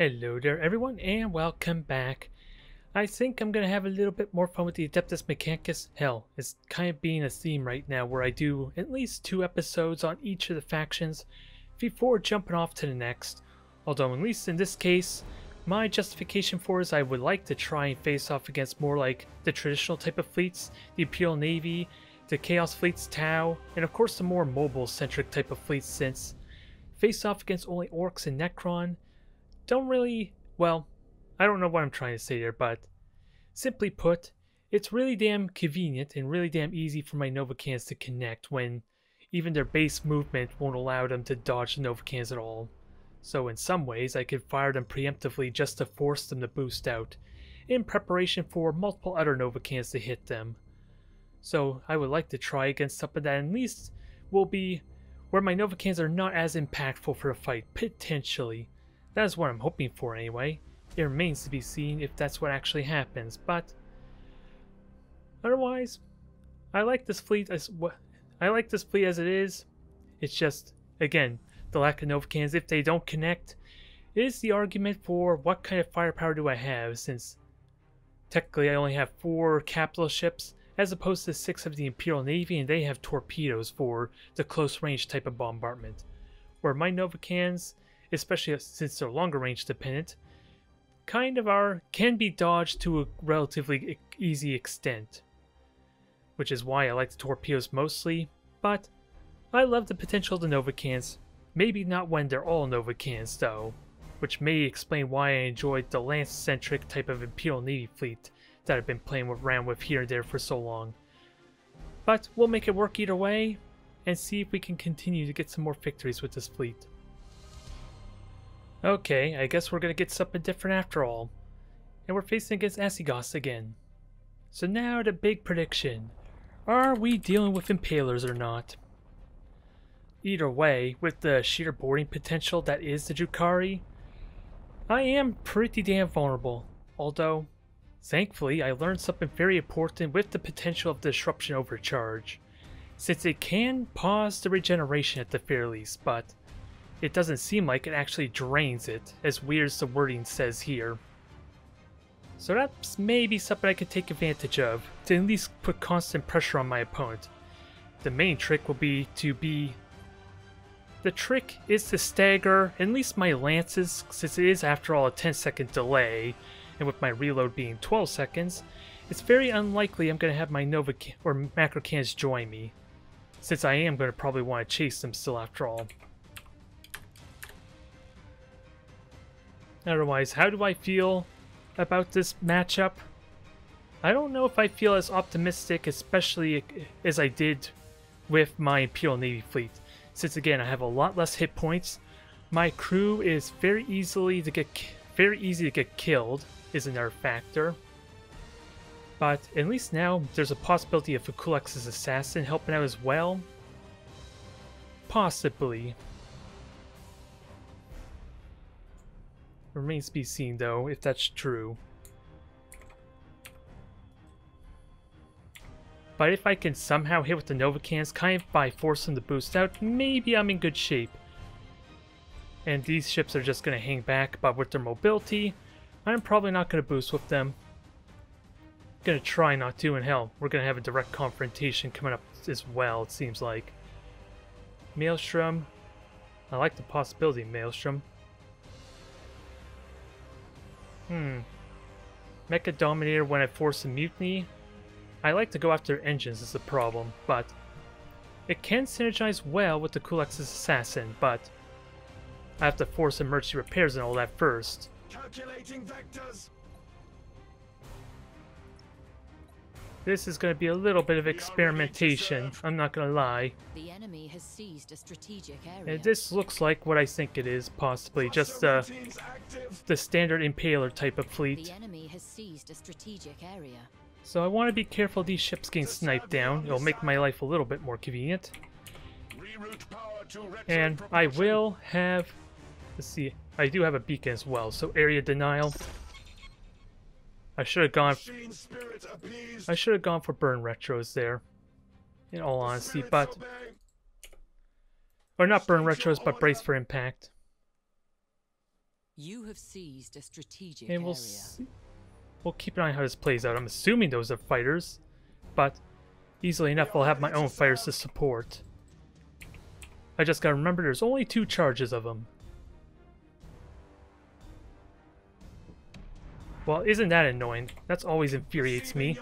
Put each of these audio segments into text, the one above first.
Hello there everyone and welcome back. I think I'm going to have a little bit more fun with the Adeptus Mechanicus. Hell, it's kind of being a theme right now where I do at least two episodes on each of the factions before jumping off to the next. Although at least in this case, my justification for it is I would like to try and face off against more like the traditional type of fleets, the Imperial Navy, the Chaos Fleets, Tau, and of course the more mobile centric type of fleets, since face off against only Orcs and Necron don't really, well, I don't know what I'm trying to say there, but simply put, it's really damn convenient and really damn easy for my Nova Cannons to connect when even their base movement won't allow them to dodge the Nova Cannons at all. So in some ways, I could fire them preemptively just to force them to boost out in preparation for multiple other Nova Cannons to hit them. So I would like to try against something that at least will be where my Nova Cannons are not as impactful for a fight, potentially. That is what I'm hoping for anyway. It remains to be seen if that's what actually happens, but otherwise, I like this fleet as it is. It's just, again, the lack of Nova Cannons, if they don't connect, is the argument for what kind of firepower do I have, since technically I only have 4 capital ships as opposed to 6 of the Imperial Navy, and they have torpedoes for the close range type of bombardment, where my Nova Cannons, especially since they're longer range dependent, kind of can be dodged to a relatively easy extent. Which is why I like the torpedoes mostly, but I love the potential of the Nova Cannons. Maybe not when they're all Nova Cannons though, which may explain why I enjoyed the Lance-centric type of Imperial Navy fleet that I've been playing around with here and there for so long. But we'll make it work either way, and see if we can continue to get some more victories with this fleet. Okay, I guess we're gonna get something different after all. And we're facing against Asigoth again. So now the big prediction. Are we dealing with Impalers or not? Either way, with the sheer boarding potential that is the Jukari, I am pretty damn vulnerable. Although, thankfully, I learned something very important with the potential of Disruption Overcharge, since it can pause the regeneration at the very least, but it doesn't seem like it actually drains it, as weird as the wording says here. So that's maybe something I could take advantage of, to at least put constant pressure on my opponent. The main trick will be to be... The trick is to stagger at least my lances, since it is after all a 10-second delay, and with my reload being 12 seconds, it's very unlikely I'm going to have my Nova or Macro Cannons join me, since I am going to probably want to chase them still after all. Otherwise, how do I feel about this matchup? I don't know if I feel as optimistic, especially as I did with my Imperial Navy fleet. Since again, I have a lot less hit points. My crew is very easy to get killed, is another factor. But at least now there's a possibility of a Culexus assassin helping out as well. Possibly. Remains to be seen, though, if that's true. But if I can somehow hit with the Nova Cannons, kind of by forcing them to boost out, maybe I'm in good shape. And these ships are just going to hang back, but with their mobility, I'm probably not going to boost with them. I'm going to try not to, and hell, we're going to have a direct confrontation coming up as well, it seems like. Maelstrom. I like the possibility of Maelstrom. Mecha Dominator when I force a mutiny. I like to go after engines is the problem, but it can synergize well with the Culexus assassin, but I have to force emergency repairs and all that first. Calculating vectors. This is going to be a little bit of experimentation, I'm not going to lie. The enemy has seized a strategic area. And this looks like what I think it is, possibly just the standard Impaler type of fleet. The enemy has seized a strategic area. So I want to be careful these ships getting sniped down. It'll make my life a little bit more convenient. And I will have... Let's see, I do have a beacon as well, so area denial. I should have gone for burn retros there, in all honesty, but... Or not burn retros, but brace for impact. You have seized a strategic area. We'll keep an eye on how this plays out. I'm assuming those are fighters, but easily enough I'll have my own fighters to support. I just gotta remember there's only 2 charges of them. Well, isn't that annoying? That's always infuriates me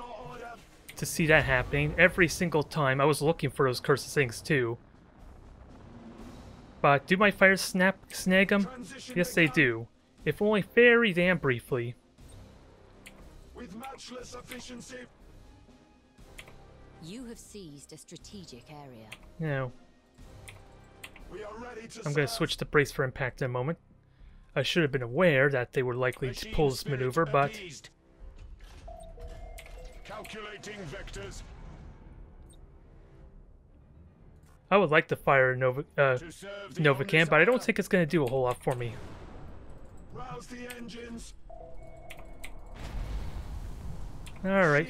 to see that happening every single time. I was looking for those cursed things too. But do my fighters snag them? Yes, they do. If only very damn briefly. With much less efficiency. You have seized a strategic area. No. We are ready to I'm going to switch to brace for impact in a moment. I should have been aware that they were likely to pull this maneuver, but calculating vectors. I would like to fire Nova Cannon, but I don't think it's going to do a whole lot for me. Rouse the engines. All right.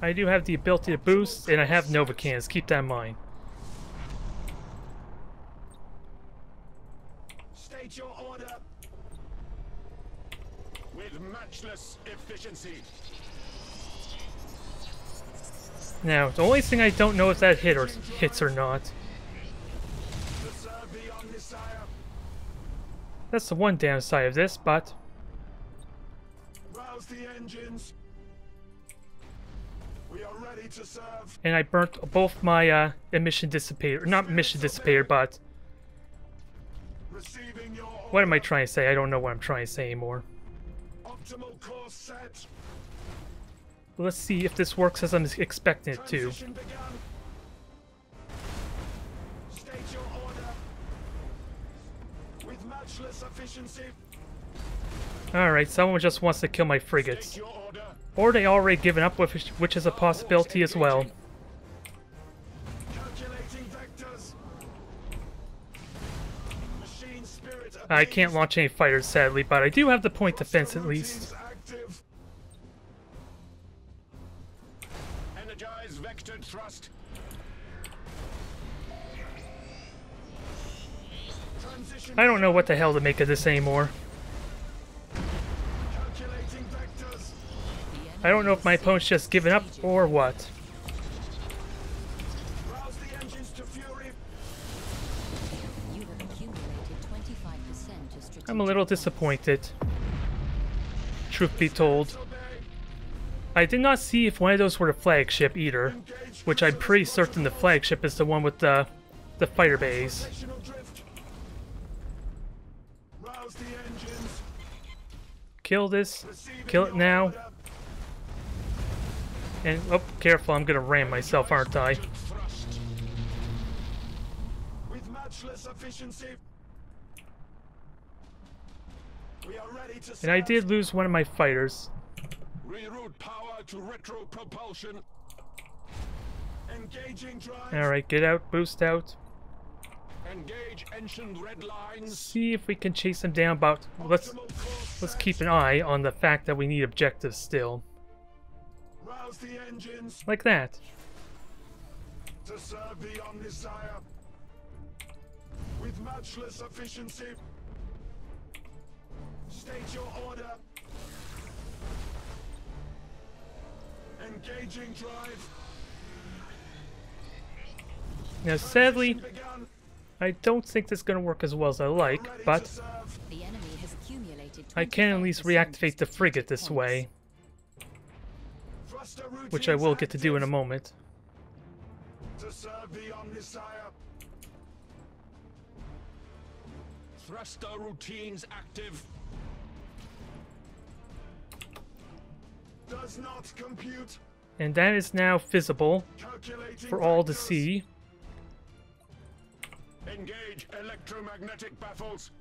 I do have the ability to boost, and I have Nova Cannons. Keep that in mind. Your order with matchless efficiency. Now, the only thing I don't know is that hits or not. That's the one downside of this, but rouse the engines. We are ready to serve. And I burnt both my emission dissipator, not emission dissipator, but what am I trying to say? I don't know what I'm trying to say anymore. Optimal course set. Let's see if this works as I'm expecting it to. State your order. With matchless efficiency. Alright, someone just wants to kill my frigates. Or they already given up, which is a possibility as well. I can't launch any fighters, sadly, but I do have the point defense at least. Energize vector thrust. I don't know what the hell to make of this anymore. I don't know if my opponent's just given up or what. I'm a little disappointed, truth be told. I did not see if one of those were the flagship either, which I'm pretty certain the flagship is the one with the fighter bays. Kill this, kill it now. And, oh, careful, I'm gonna ram myself, aren't I? With matchless efficiency. And I did lose one of my fighters. Reroute power to retro propulsion. Engaging drive. All right, get out, boost out. Engage ancient red lines. See if we can chase them down. But let's keep an eye on the fact that we need objectives still. Rouse the engines. Like that. To serve the Omnisign with matchless efficiency. State your order. Engaging drive. Now, sadly, I don't think this is going to work as well as I like, but the enemy has accumulated. I can at least reactivate the frigate this way, which I will get to do in a moment. To serve the Omnisign. Thruster routines active. Does not compute. And that is now visible for all to see. Engage electromagnetic baffles.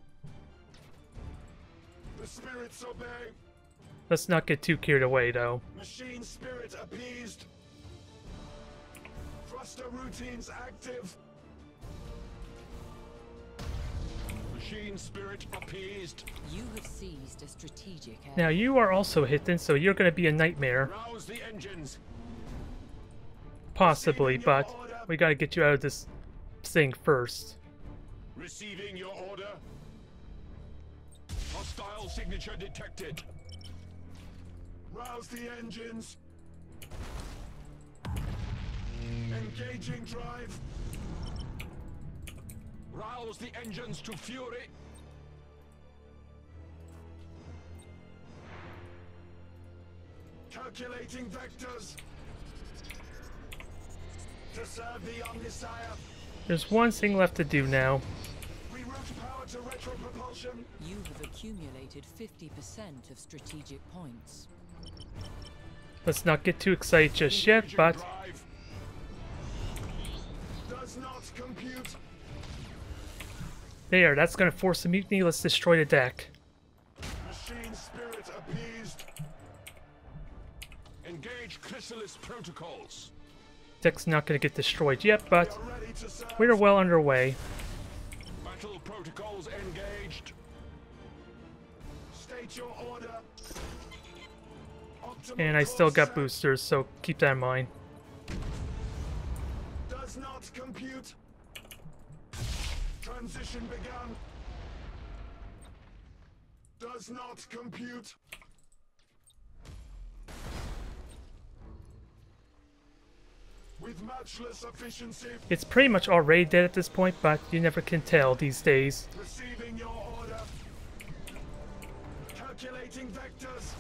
The spirits obey. Let's not get too carried away, though. Machine spirit appeased. Thruster routines active. Machine spirit appeased. You have seized a strategic area. Now you are also hidden, so you're going to be a nightmare. Rouse the engines. Possibly, but order. We got to get you out of this thing first. Receiving your order. Spell signature detected. Rouse the engines. Engaging drive. Rouse the engines to fury. Calculating vectors. To serve the Omnisign. There's one thing left to do now. Reroute power to retro propulsion. You have accumulated 50% of strategic points. Let's not get too excited just yet, but does not compute. There, that's gonna force a mutiny. Let's destroy the deck. Machine spirit appeased. Engage chrysalis protocols. Deck's not going to get destroyed yet, but we're well underway. Battle protocols engaged. State your order. And I still got boosters, so keep that in mind. Does not compute. Transition begun. Does not compute. With matchless efficiency. It's pretty much already dead at this point, but you never can tell these days. Receiving your order. Calculating vectors.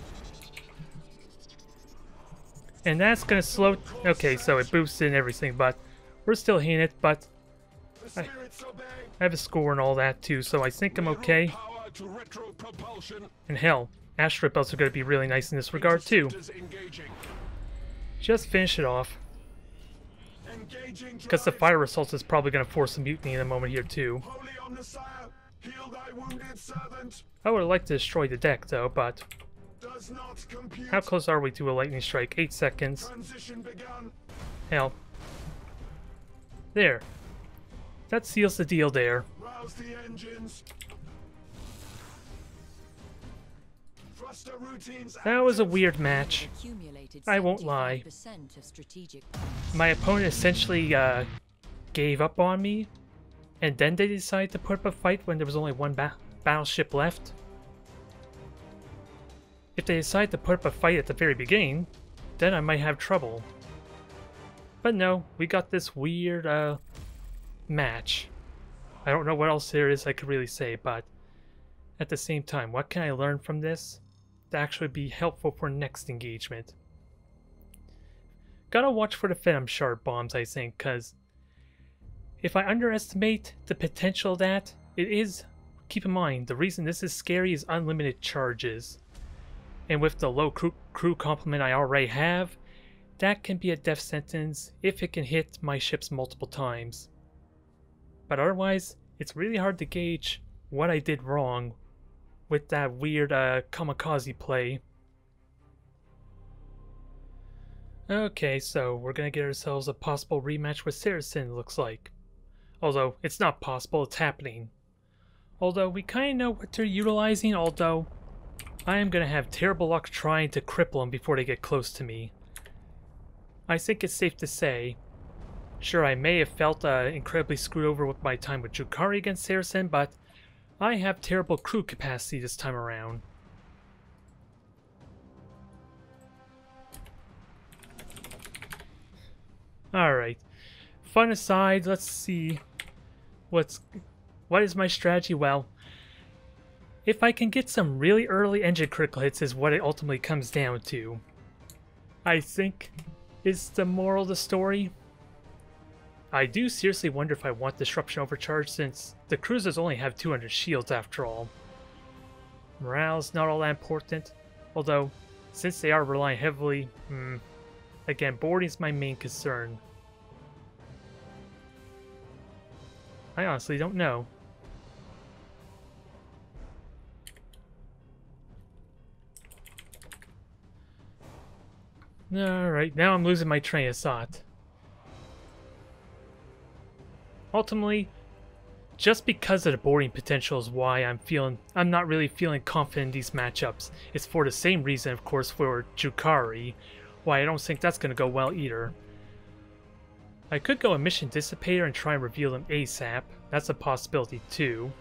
And that's gonna slow. Okay, so it boosts in everything, but we're still hitting it. But I have a score and all that too, so I think I'm okay. And hell, ash repels are gonna be really nice in this regard too. Just finish it off. Because the fire assault is probably going to force a mutiny in a moment here too. I would like to destroy the deck though, but how close are we to a lightning strike? 8 seconds. Hell. There. That seals the deal there. Rouse the engines. Thruster routines. That was a weird match. I won't lie. My opponent essentially gave up on me, and then they decided to put up a fight when there was only one battleship left. If they decided to put up a fight at the very beginning, then I might have trouble. But no, we got this weird match. I don't know what else there is I could really say, but at the same time, what can I learn from this to actually be helpful for next engagement? Gotta watch for the Phantom Shard bombs, I think, because if I underestimate the potential of that, it is, keep in mind, the reason this is scary is unlimited charges. And with the low crew complement I already have, that can be a death sentence if it can hit my ships multiple times. But otherwise, it's really hard to gauge what I did wrong with that weird kamikaze play. Okay, so we're gonna get ourselves a possible rematch with Saracen, looks like. Although, it's not possible, it's happening. Although, we kinda know what they're utilizing, although I am gonna have terrible luck trying to cripple them before they get close to me. I think it's safe to say, sure, I may have felt incredibly screwed over with my time with Jukari against Saracen, but I have terrible crew capacity this time around. Alright, fun aside, let's see what is my strategy. Well, if I can get some really early engine critical hits is what it ultimately comes down to, I think, is the moral of the story. I do seriously wonder if I want Disruption Overcharge since the cruisers only have 200 shields after all. Morale's not all that important, although since they are relying heavily, again, boarding is my main concern. I honestly don't know. Alright, now I'm losing my train of thought. Ultimately, just because of the boarding potential is why I'm not really feeling confident in these matchups. It's for the same reason, of course, for Jukari. Why I don't think that's going to go well either. I could go Emission Dissipator and try and reveal them ASAP. That's a possibility too.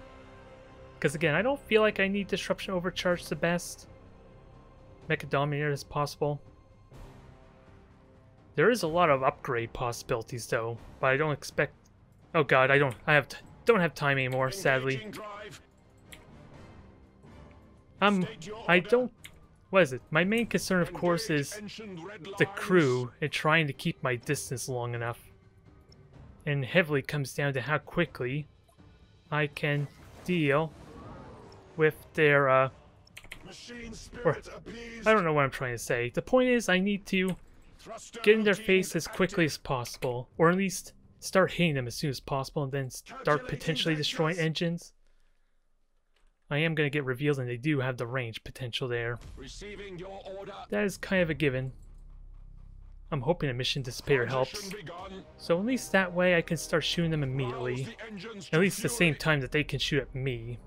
Because again, I don't feel like I need Disruption Overcharge the best. Mecha Dominator is possible. There is a lot of upgrade possibilities though, but I don't expect... Oh god, I don't have time anymore, sadly. What is it? My main concern, of course, is the crew and trying to keep my distance long enough. And heavily comes down to how quickly I can deal with their, or, I don't know what I'm trying to say. The point is, I need to get in their face as quickly as possible, or at least start hitting them as soon as possible, and then start potentially destroying engines. I am going to get revealed, and they do have the range potential there. That is kind of a given. I'm hoping Emission Dissipator helps. So at least that way I can start shooting them immediately. At least the same time that they can shoot at me.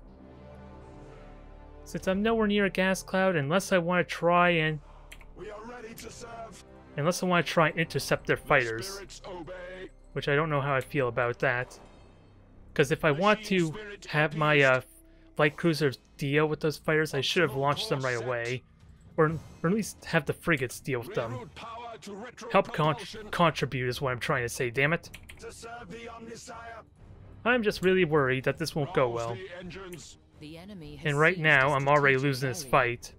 Since I'm nowhere near a gas cloud, unless I want to try and... Unless I want to try and intercept their fighters. Which I don't know how I feel about that. Because if I want to have my... light cruisers deal with those fighters, I should have launched them right away. Or at least have the frigates deal with them. Help contribute is what I'm trying to say, damn it. I'm just really worried that this won't go well. And right now, I'm already losing this fight.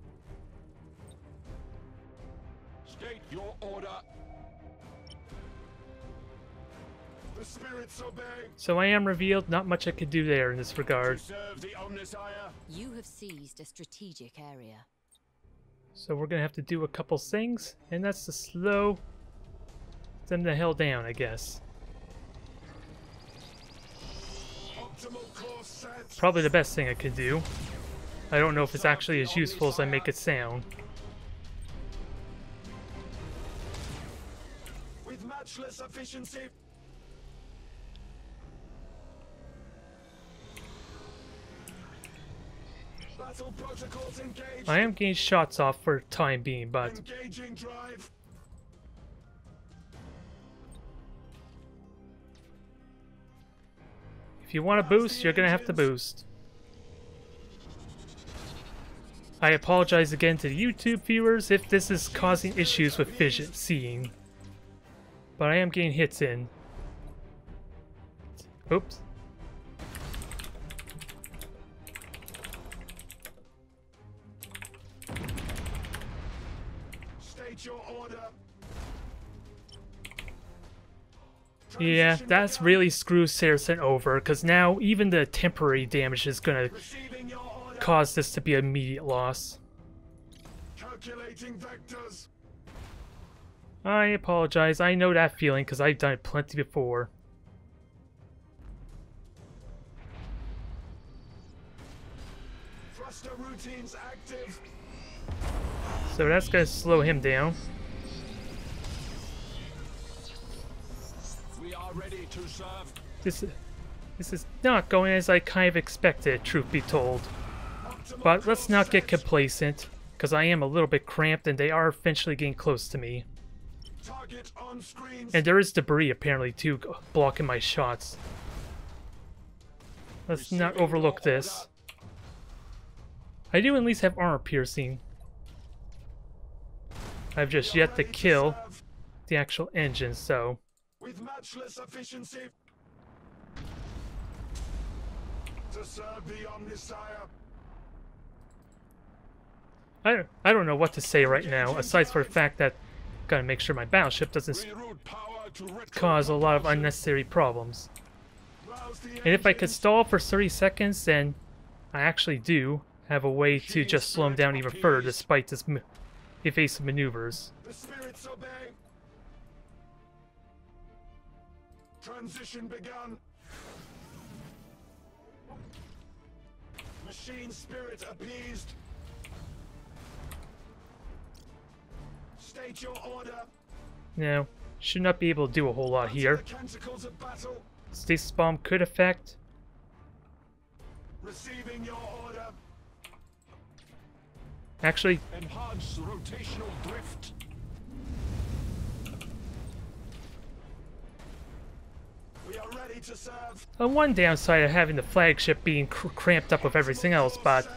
So I am revealed, not much I could do there in this regard. You have seized a strategic area. So we're gonna have to do a couple things, and that's to slow them the hell down, I guess. Probably the best thing I could do. I don't know if it's actually as useful as I make it sound. With matchless efficiency. I am getting shots off for the time being, but if you want to boost, you're going to have to boost. I apologize again to the YouTube viewers if this is causing issues with vision seeing, but I am getting hits in. Oops. Yeah, that's really screwed Saracen over, because now even the temporary damage is going to cause this to be an immediate loss. I apologize, I know that feeling because I've done it plenty before. Thruster routines active. So that's going to slow him down. Ready to serve. This is not going as I kind of expected, truth be told. But let's not get complacent, because I am a little bit cramped and they are eventually getting close to me. And there is debris apparently too, blocking my shots. Let's not overlook this. I do at least have armor piercing. I've just yet to kill the actual engine, so... With matchless efficiency to serve the Omnisign. I don't know what to say right now, aside from the fact that I've got to make sure my battleship doesn't cause a lot of unnecessary problems. And if I could stall for 30 seconds, then I actually do have a way to just slow him down even further despite this evasive maneuvers. The spirits obey. Transition begun. Machine spirit appeased. State your order. Now, should not be able to do a whole lot here. Stasis bomb could affect. Receiving your order. Actually, enhance rotational drift. We are ready The one downside of having the flagship being cramped up with everything else, but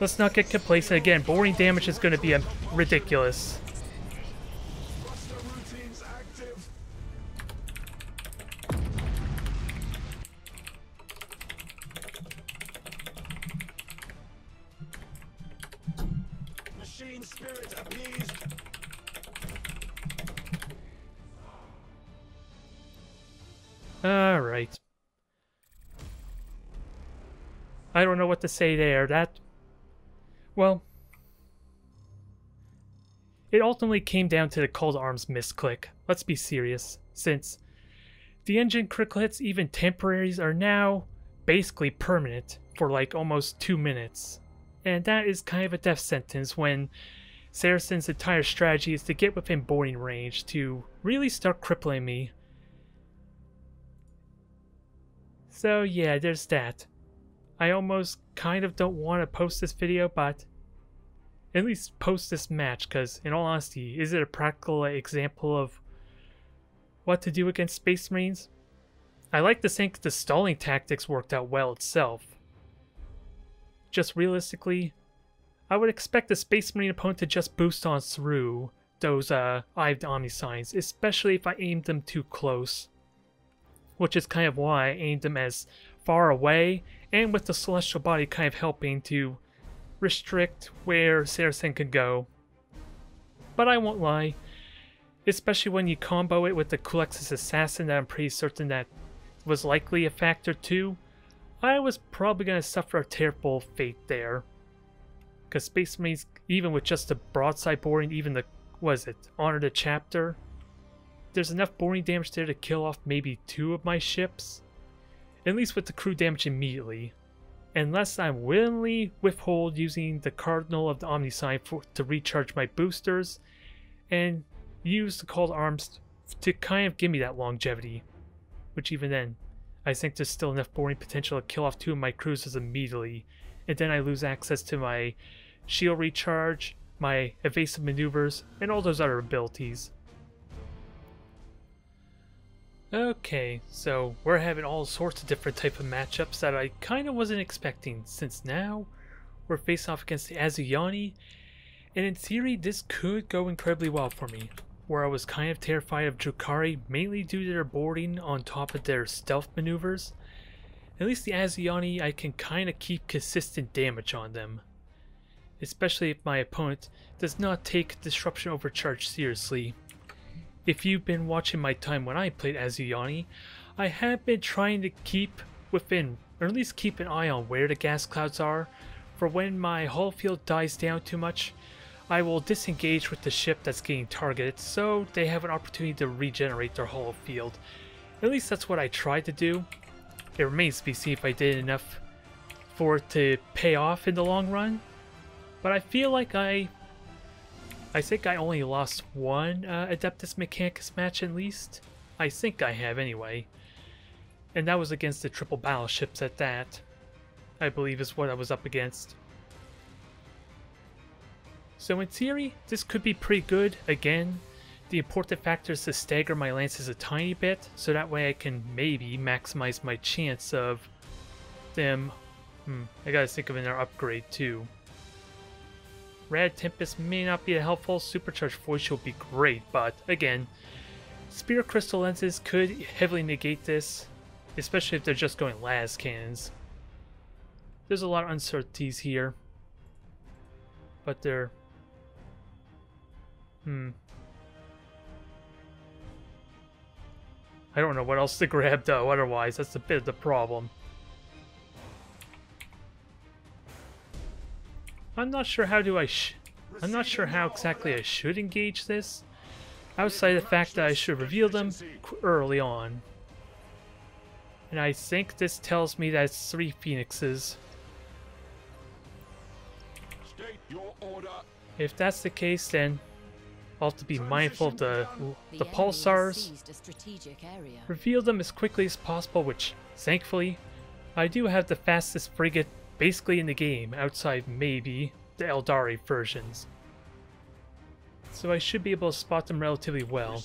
let's not get complacent again. Boring damage is going to be ridiculous. Alright. I don't know what to say there. That... well... it ultimately came down to the Called Arms misclick. Let's be serious. Since the engine critical hits, even temporaries, are now basically permanent for like almost 2 minutes. And that is kind of a death sentence when Saracen's entire strategy is to get within boarding range to really start crippling me. So yeah, there's that. I almost kind of don't want to post this video, but at least post this match, because in all honesty, is it a practical example of what to do against Space Marines? I like to think the stalling tactics worked out well itself. Just realistically, I would expect the Space Marine opponent to just boost on through those Eye of the Omnisigns, especially if I aimed them too close. Which is kind of why I aimed them as far away, and with the Celestial Body kind of helping to restrict where Saracen could go. But I won't lie, especially when you combo it with the Culexus assassin that I'm pretty certain that was likely a factor too, I was probably going to suffer a terrible fate there. Because Space Marines, even with just the broadside boarding, even the, Honor the Chapter? There's enough boarding damage there to kill off maybe 2 of my ships, at least with the crew damage immediately, unless I willingly withhold using the Cardinal of the Omnisign to recharge my boosters, and use the Called Arms to kind of give me that longevity, which even then, I think there's still enough boarding potential to kill off 2 of my cruisers immediately, and then I lose access to my shield recharge, my evasive maneuvers, and all those other abilities. Okay, so we're having all sorts of different type of matchups that I kind of wasn't expecting, since now we're facing off against the Asuryani, and in theory this could go incredibly well for me, where I was kind of terrified of Jukari mainly due to their boarding on top of their stealth maneuvers. At least the Asuryani, I can kind of keep consistent damage on them, especially if my opponent does not take Disruption Overcharge seriously. If you've been watching my time when I played Asuryani, I have been trying to keep within, or at least keep an eye on where the gas clouds are, for when my hull field dies down too much, I will disengage with the ship that's getting targeted so they have an opportunity to regenerate their hull field. At least that's what I tried to do. It remains to be seen if I did enough for it to pay off in the long run, but I feel like I think I only lost one Adeptus Mechanicus match at least. I think I have anyway. And that was against the triple battleships at that, I believe is what I was up against. So in theory, this could be pretty good. Again, the important factor is to stagger my lances a tiny bit, so that way I can maybe maximize my chance of them. I gotta think of another upgrade too. Rad Tempest may not be helpful, Supercharged Voice Shield would be great, but again, Spear Crystal Lenses could heavily negate this, especially if they're just going las cannons. There's a lot of uncertainties here, but they're... I don't know what else to grab though, otherwise that's a bit of the problem. I'm not sure how exactly I should engage this, outside the fact that I should reveal them early on. And I think this tells me that it's 3 Phoenixes. If that's the case, then I'll have to be mindful of the pulsars. Reveal them as quickly as possible, which, thankfully, I do have the fastest frigate basically in the game, outside maybe the Eldari versions. So I should be able to spot them relatively well.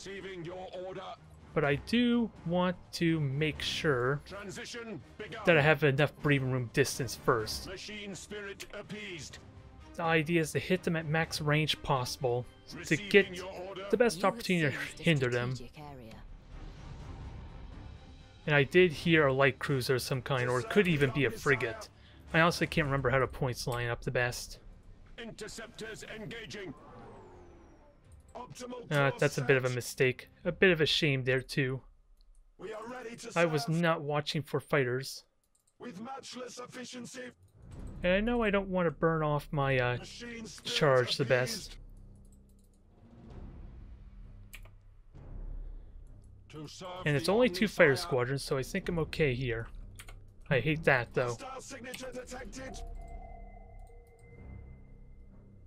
But I do want to make sure that I have enough breathing room distance first. Machine spirit appeased. The idea is to hit them at max range possible to get the best opportunity to hinder them. And I did hear a light cruiser of some kind, or it could even be a frigate. I honestly can't remember how the points line up the best. Interceptors engaging. That's a bit of a mistake. A bit of a shame there too. We are ready to I was not watching for fighters. With matchless efficiency. And I know I don't want to burn off my charge the best. And it's only two fire squadrons, so I think I'm okay here. I hate that though.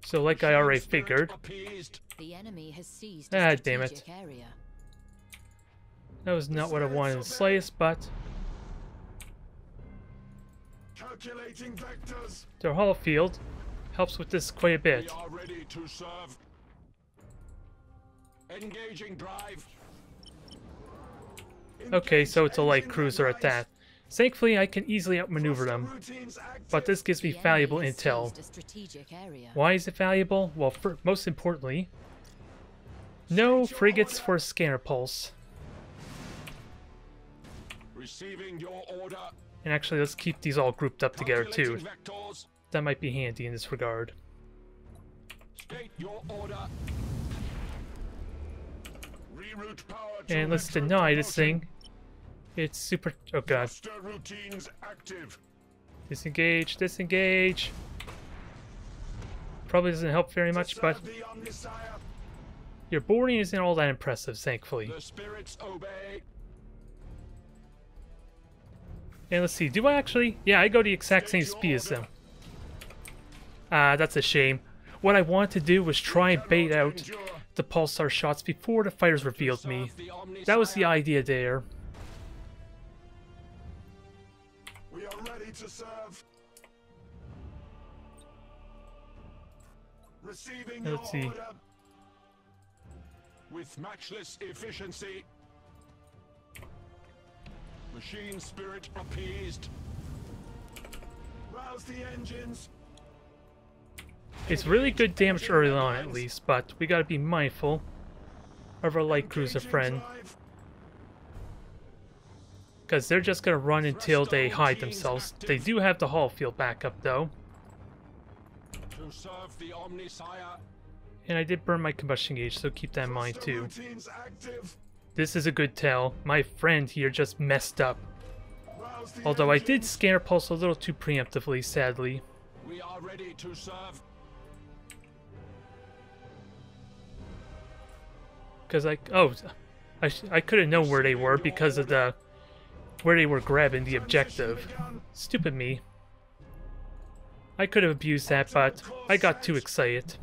So like I already figured. The enemy has seized a strategic area. That was not what I wanted in the slightest, but calculating vectors. Their hollow field helps with this quite a bit. We are ready to serve. Engaging drive. Okay, so it's a light cruiser at that. Thankfully, I can easily outmaneuver them, but this gives me valuable intel. Why is it valuable? Well, most importantly, no frigates for scanner pulse. And actually, let's keep these all grouped up together too. That might be handy in this regard. And let's deny this thing. It's super. Oh god. Disengage, disengage. Probably doesn't help very much, but your boarding isn't all that impressive, thankfully. And let's see, do I actually? Yeah, I go the exact same speed as them. Ah, that's a shame. What I wanted to do was try and bait out the pulsar shots before the fighters revealed me. That was the idea there. To serve. Receiving your order. With matchless efficiency. Machine spirit appeased. Rouse the engines. It's really good damage early on at least, but we gotta be mindful of our light cruiser friend. Because they're just going to run until they hide themselves. They do have the hull field backup though. And I did burn my combustion gauge, so keep that in mind too. This is a good tell. My friend here just messed up. Although I did scanner pulse a little too preemptively, sadly. We are ready to serve. Because I could have known where they were because of the where they were grabbing the objective. Stupid me. I could have abused that, but I got too excited.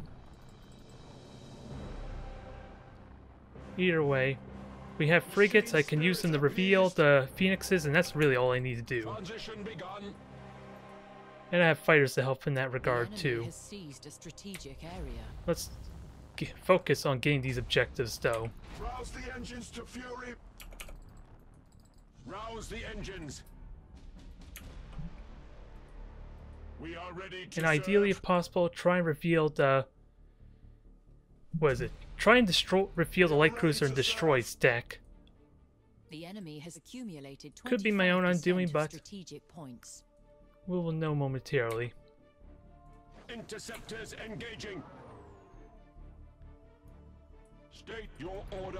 Either way, we have frigates. I can use them to reveal the Phoenixes, and that's really all I need to do. And I have fighters to help in that regard too. Let's focus on getting these objectives though. Rouse the engines to fury. Rouse the engines. We are ready to. And ideally, if possible, try and reveal the. What is it? Try and destroy, reveal the light cruiser and destroy its deck. The enemy has accumulated. Could be my own undoing, but we will know momentarily. Interceptors engaging. State your order.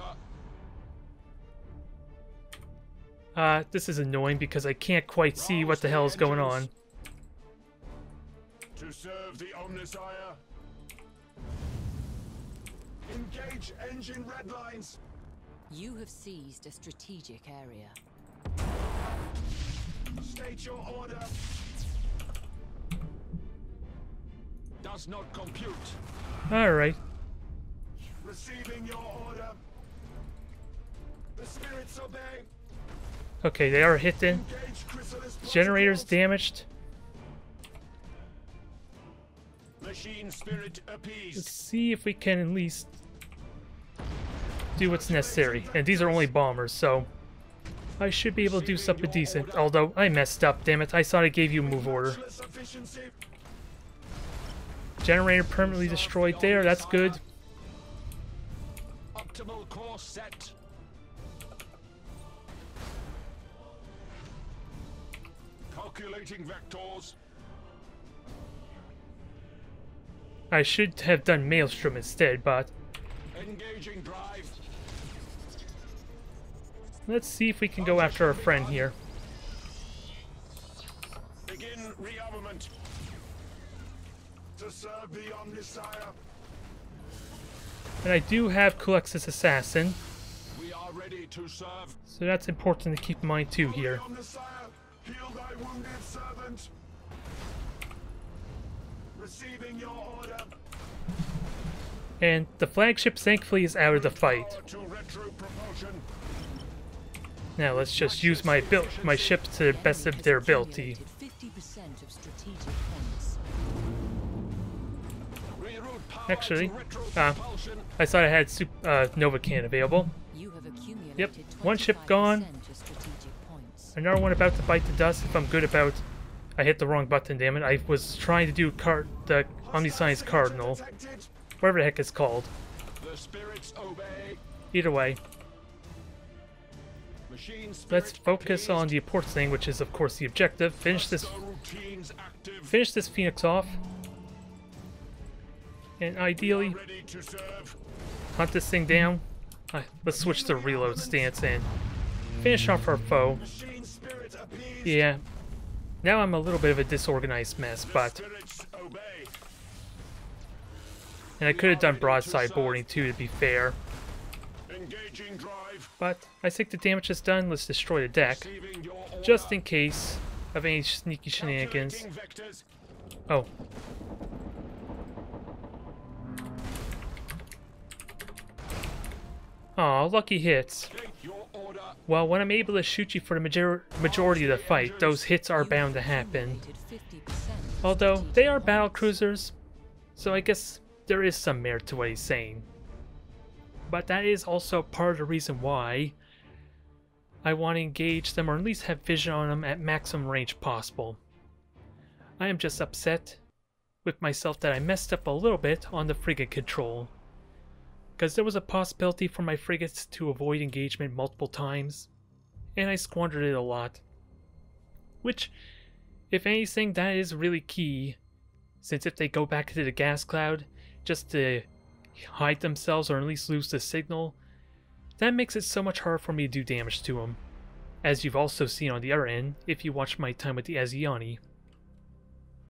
This is annoying because I can't quite see what the hell is going on. To serve the Omnisire. Engage engine red lines. You have seized a strategic area. State your order. Does not compute. All right. Receiving your order. The spirits obey. Okay, they are hit in. Generators damaged. Machine spirit appeased. Let's see if we can at least do what's necessary. And these are only bombers, so I should be able to do something decent. Although, I messed up, damn it! I thought I gave you move order. Generator permanently destroyed there, that's good. Optimal course set. Calculating vectors. I should have done Maelstrom instead, but engaging drive. Let's see if we can go after our friend here. Begin rearmament. To serve beyond desire. And I do have Culexus Assassin. We are ready to serve. So that's important to keep in mind too here. Heal thy wounded servant. Receiving your order. And the flagship thankfully is out of the fight. Now let's just use my ships to the best of their ability. Actually, I thought I had Nova Cannon available. Yep, one ship gone. Another one about to bite the dust if I'm good about... I hit the wrong button, damn it. I was trying to do the Omnisign's Cardinal. Whatever the heck it's called. Either way. Let's focus on the important thing, which is of course the objective. Finish this Phoenix off. And ideally, hunt this thing down. Let's switch to reload stance and finish off our foe. Yeah. Now I'm a little bit of a disorganized mess, but... And I could have done broadside boarding too, to be fair. But I think the damage is done. Let's destroy the deck. Just in case of any sneaky shenanigans. Oh. Aw, lucky hits. Well, when I'm able to shoot you for the majority of the fight, those hits are bound to happen. Although, they are battlecruisers, so I guess there is some merit to what he's saying. But that is also part of the reason why I want to engage them, or at least have vision on them at maximum range possible. I am just upset with myself that I messed up a little bit on the frigate control. Because there was a possibility for my frigates to avoid engagement multiple times, and I squandered it a lot. Which, if anything, that is really key, since if they go back to the gas cloud just to hide themselves or at least lose the signal, that makes it so much harder for me to do damage to them, as you've also seen on the other end if you watch my time with the Asuryani.